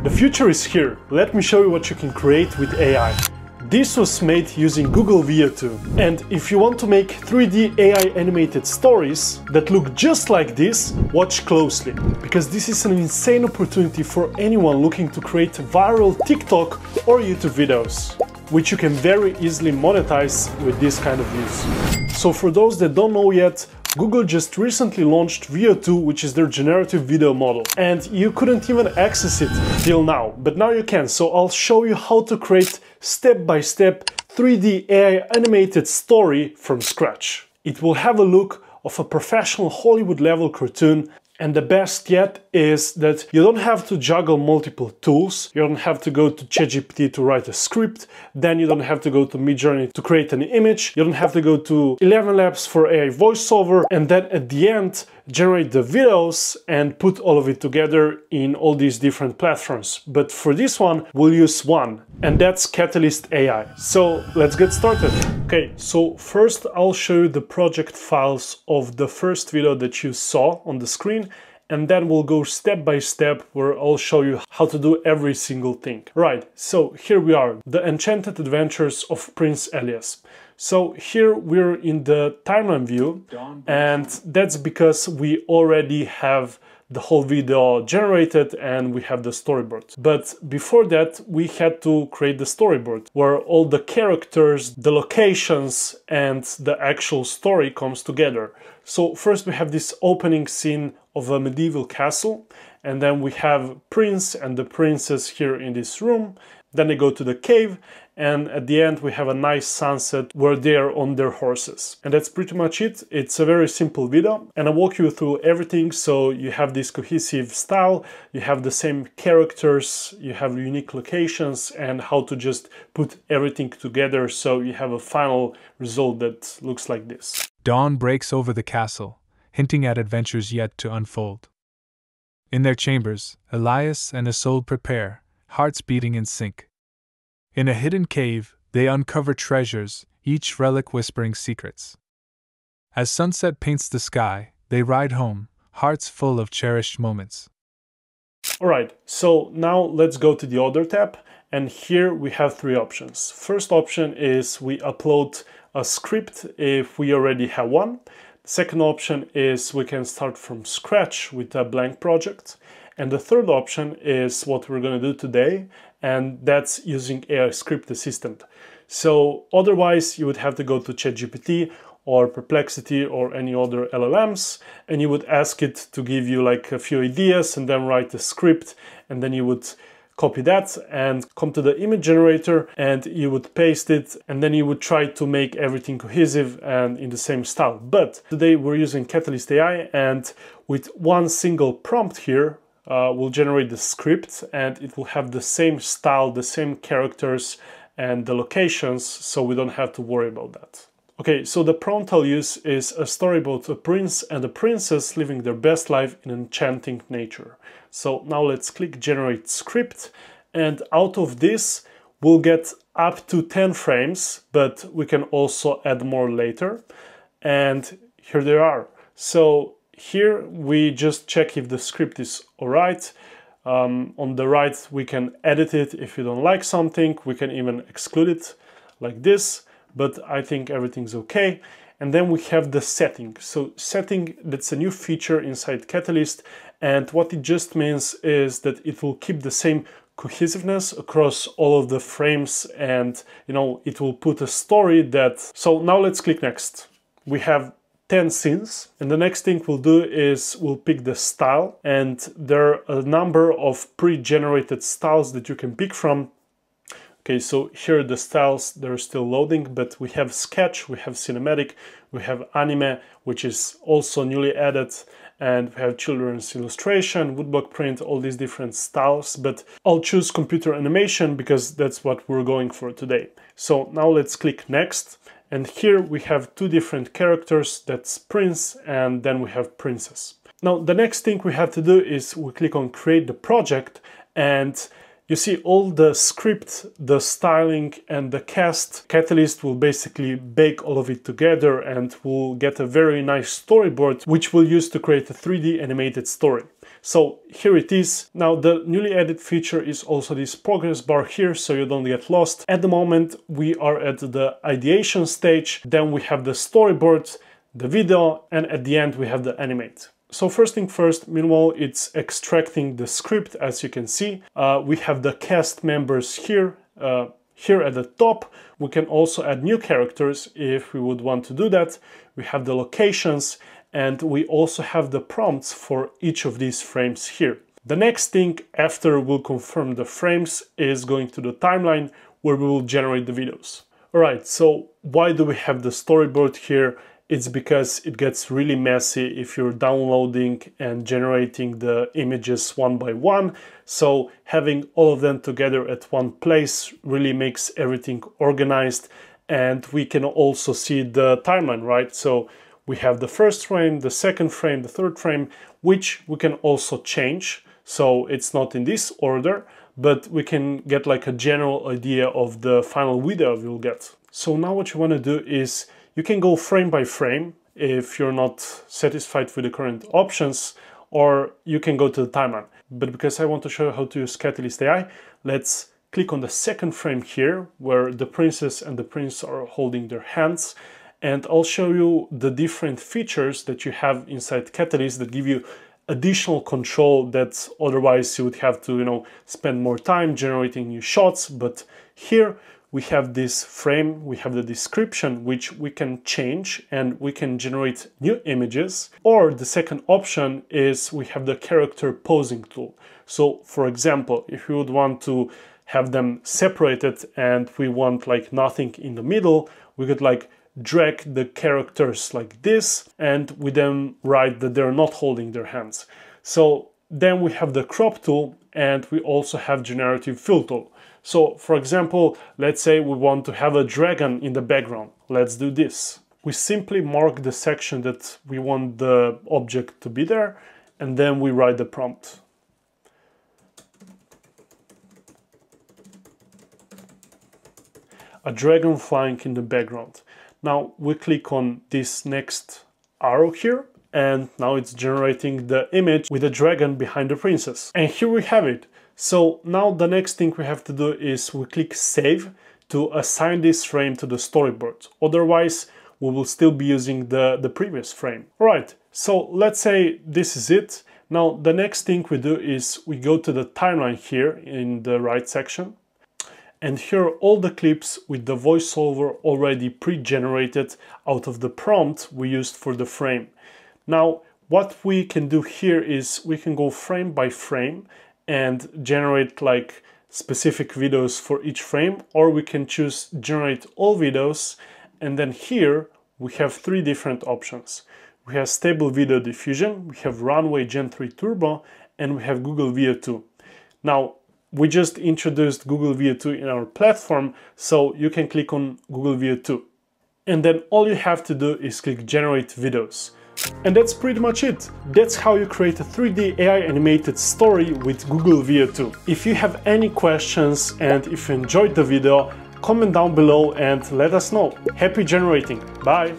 The future is here. Let me show you what you can create with AI. This was made using Google Veo 2. And if you want to make 3D AI animated stories that look just like this, watch closely, because this is an insane opportunity for anyone looking to create viral TikTok or YouTube videos, which you can very easily monetize with this kind of use. So for those that don't know yet, Google just recently launched Veo 2, which is their generative video model, and you couldn't even access it till now, but now you can. So I'll show you how to create step-by-step 3D AI animated story from scratch. It will have a look of a professional Hollywood level cartoon, and the best yet is that you don't have to juggle multiple tools. You don't have to go to ChatGPT to write a script. Then you don't have to go to Midjourney to create an image. You don't have to go to 11 Labs for AI voiceover. And then at the end, generate the videos and put all of it together in all these different platforms. But for this one, we'll use one, and that's Katalist AI. So let's get started. Okay, so first I'll show you the project files of the first video that you saw on the screen, and then we'll go step by step where I'll show you how to do every single thing. Right, so here we are, the Enchanted Adventures of Prince Elias. So here we're in the timeline view, and that's because we already have the whole video generated and we have the storyboard. But before that, we had to create the storyboard where all the characters, the locations, and the actual story comes together. So first we have this opening scene of a medieval castle, and then we have Prince and the princess here in this room. Then they go to the cave, and at the end we have a nice sunset where they are on their horses. And that's pretty much it. It's a very simple video, and I walk you through everything, so you have this cohesive style, you have the same characters, you have unique locations, and how to just put everything together so you have a final result that looks like this. Dawn breaks over the castle, hinting at adventures yet to unfold. In their chambers, Elias and Isolde prepare, hearts beating in sync. In a hidden cave, they uncover treasures, each relic whispering secrets. As sunset paints the sky, they ride home, hearts full of cherished moments. Alright, so now let's go to the other tab, and here we have three options. First option is we upload a script if we already have one. Second option is we can start from scratch with a blank project. And the third option is what we're going to do today, and that's using AI script assistant. So otherwise you would have to go to ChatGPT or Perplexity or any other LLMs, and you would ask it to give you like a few ideas and then write a script, and then you would copy that and come to the image generator and you would paste it, and then you would try to make everything cohesive and in the same style. But today we're using Katalist AI, and with one single prompt here, we'll generate the script, and it will have the same style, the same characters and the locations, so we don't have to worry about that. Okay, so the prompt I'll use is a story about a prince and a princess living their best life in enchanting nature. So now let's click generate script, and out of this we'll get up to 10 frames, but we can also add more later. And here they are. So here we just check if the script is all right. On the right we can edit it if you don't like something, we can even exclude it like this, but I think everything's okay. And then we have the setting. So setting, that's a new feature inside Katalist, and what it just means is that it will keep the same cohesiveness across all of the frames, and you know, it will put a story that... So now let's click next. We have 10 scenes, and the next thing we'll do is we'll pick the style, and there are a number of pre-generated styles that you can pick from. Okay, so here are the styles, they're still loading, but we have sketch, we have cinematic, we have anime, which is also newly added, and we have children's illustration, woodblock print, all these different styles, but I'll choose computer animation because that's what we're going for today. So now let's click next, and here we have two different characters, that's Prince, and then we have Princess. Now the next thing we have to do is we click on create the project, and you see all the script, the styling, and the cast. Katalist will basically bake all of it together, and we'll get a very nice storyboard, which we'll use to create a 3D animated story. So here it is. Now the newly added feature is also this progress bar here, so you don't get lost. At the moment we are at the ideation stage, then we have the storyboard, the video, and at the end we have the animate. So first thing first, meanwhile, it's extracting the script, as you can see. We have the cast members here, here at the top. We can also add new characters if we would want to do that. We have the locations, and we also have the prompts for each of these frames here. The next thing after we'll confirm the frames is going to the timeline where we will generate the videos. All right, so why do we have the storyboard here? It's because it gets really messy if you're downloading and generating the images one by one. So having all of them together at one place really makes everything organized. And we can also see the timeline, right? So we have the first frame, the second frame, the third frame, which we can also change. So it's not in this order, but we can get like a general idea of the final video you'll get. So now what you want to do is you can go frame by frame if you're not satisfied with the current options, or you can go to the timeline. But because I want to show you how to use Katalist AI, let's click on the second frame here where the princess and the prince are holding their hands. And I'll show you the different features that you have inside Katalist that give you additional control that otherwise you would have to, you know, spend more time generating new shots. But here, we have this frame, we have the description, which we can change, and we can generate new images. Or the second option is we have the character posing tool. So for example, if you would want to have them separated and we want like nothing in the middle, we could like drag the characters like this, and we then write that they're not holding their hands. So then we have the crop tool, and we also have generative fill tool. So for example, let's say we want to have a dragon in the background. Let's do this. We simply mark the section that we want the object to be there, and then we write the prompt. A dragon flying in the background. Now we click on this next arrow here, and now it's generating the image with a dragon behind the princess. And here we have it. So now the next thing we have to do is we click save to assign this frame to the storyboard. Otherwise, we will still be using the previous frame. All right, so let's say this is it. Now the next thing we do is we go to the timeline here in the right section. And here are all the clips with the voiceover already pre-generated out of the prompt we used for the frame. Now what we can do here is we can go frame by frame and generate like specific videos for each frame, or we can choose generate all videos. And then here we have three different options. We have Stable Video Diffusion, we have Runway Gen 3 Turbo, and we have Google Veo 2. Now we just introduced Google Veo 2 in our platform, so you can click on Google Veo 2. And then all you have to do is click generate videos. And that's pretty much it. That's how you create a 3D AI animated story with Google Veo 2. If you have any questions and if you enjoyed the video, comment down below and let us know. Happy generating. Bye.